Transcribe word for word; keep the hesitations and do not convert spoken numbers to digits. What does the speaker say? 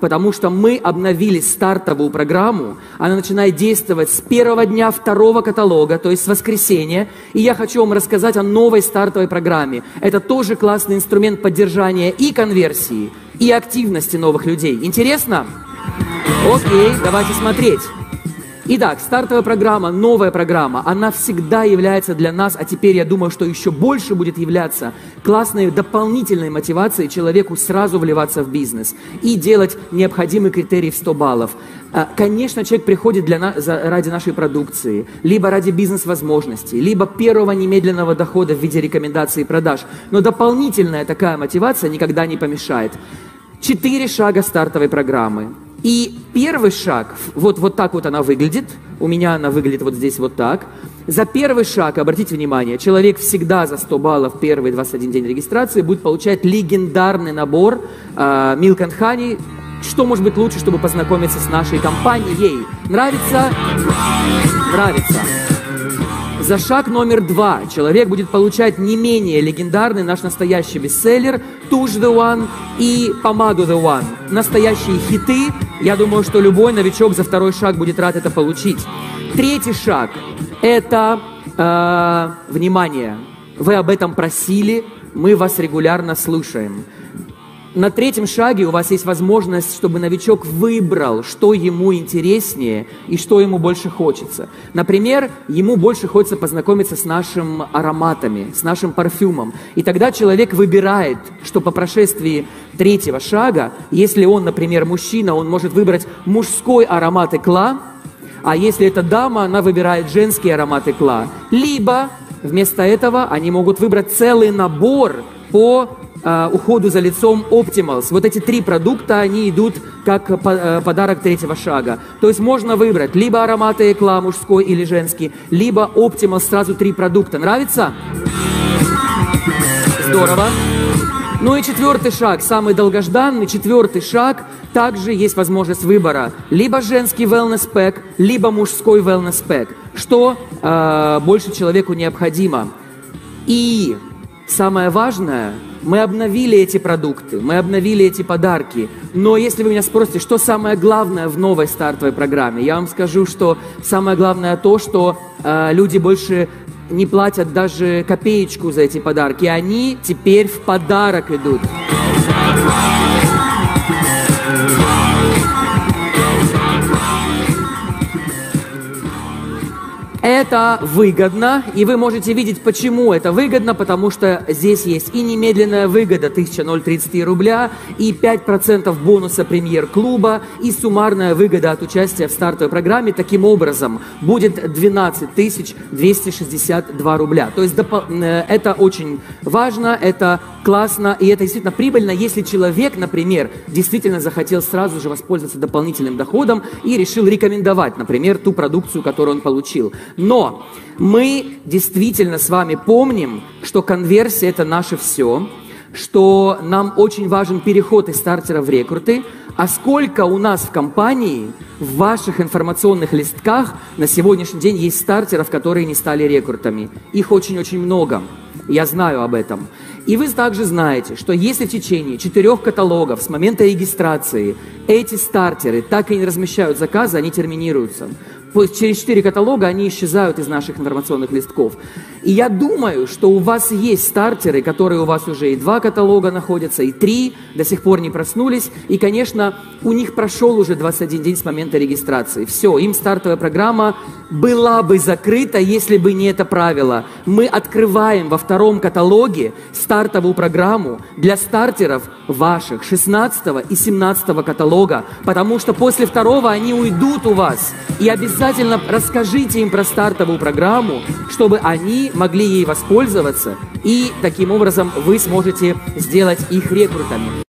потому что мы обновили стартовую программу. Она начинает действовать с первого дня второго каталога, то есть с воскресенья. И я хочу вам рассказать о новой стартовой программе. Это тоже классный инструмент поддержания и конверсии, и активности новых людей. Интересно? Окей, давайте смотреть. Итак, стартовая программа, новая программа, она всегда является для нас, а теперь я думаю, что еще больше будет являться классной дополнительной мотивацией человеку сразу вливаться в бизнес и делать необходимый критерий в сто баллов. Конечно, человек приходит для нас, ради нашей продукции, либо ради бизнес-возможностей, либо первого немедленного дохода в виде рекомендаций и продаж, но дополнительная такая мотивация никогда не помешает. Четыре шага стартовой программы. И первый шаг, вот, вот так вот она выглядит, у меня она выглядит вот здесь вот так. За первый шаг, обратите внимание, человек всегда за сто баллов первый двадцать один день регистрации будет получать легендарный набор э, Milk and Honey. Что может быть лучше, чтобы познакомиться с нашей компанией? Нравится? Нравится. За шаг номер два человек будет получать не менее легендарный наш настоящий бестселлер Touch the One и Pomago the One. Настоящие хиты. Я думаю, что любой новичок за второй шаг будет рад это получить. Третий шаг – это, э, внимание, вы об этом просили, мы вас регулярно слушаем. На третьем шаге у вас есть возможность, чтобы новичок выбрал, что ему интереснее и что ему больше хочется. Например, ему больше хочется познакомиться с нашими ароматами, с нашим парфюмом. И тогда человек выбирает, что по прошествии третьего шага, если он, например, мужчина, он может выбрать мужской аромат Eclat, а если это дама, она выбирает женский аромат Eclat. Либо вместо этого они могут выбрать целый набор по уходу за лицом Optimals. Вот эти три продукта, они идут как подарок третьего шага. То есть можно выбрать либо ароматы Eclat, мужской или женский, либо Optimals, сразу три продукта. Нравится? Здорово. Ну и четвертый шаг, самый долгожданный, четвертый шаг, также есть возможность выбора. Либо женский Wellness Pack, либо мужской Wellness Pack. Что э, больше человеку необходимо. И самое важное, мы обновили эти продукты, мы обновили эти подарки. Но если вы меня спросите, что самое главное в новой стартовой программе, я вам скажу, что самое главное то, что э, люди больше не платят даже копеечку за эти подарки. Они теперь в подарок идут. Это выгодно, и вы можете видеть, почему это выгодно, потому что здесь есть и немедленная выгода тысяча тридцать рубля, и пять процентов бонуса премьер-клуба, и суммарная выгода от участия в стартовой программе. Таким образом, будет двенадцать тысяч двести шестьдесят два рубля. То есть это очень важно, это классно, и это действительно прибыльно, если человек, например, действительно захотел сразу же воспользоваться дополнительным доходом и решил рекомендовать, например, ту продукцию, которую он получил. Но мы действительно с вами помним, что конверсия – это наше все, что нам очень важен переход из стартера в рекруты, а сколько у нас в компании, в ваших информационных листках на сегодняшний день есть стартеров, которые не стали рекрутами. Их очень-очень много. Я знаю об этом. И вы также знаете, что если в течение четырех каталогов с момента регистрации эти стартеры так и не размещают заказы, они терминируются. Через четыре каталога они исчезают из наших информационных листков. И я думаю, что у вас есть стартеры, которые у вас уже и два каталога находятся, и три, до сих пор не проснулись. И, конечно, у них прошел уже двадцать один день с момента регистрации. Все, им стартовая программа была бы закрыта, если бы не это правило. Мы открываем во втором каталоге стартовую программу для стартеров ваших шестнадцатого и семнадцатого каталога, потому что после второго они уйдут у вас. И обязательно расскажите им про стартовую программу, чтобы они могли ей воспользоваться, и таким образом вы сможете сделать их рекрутами.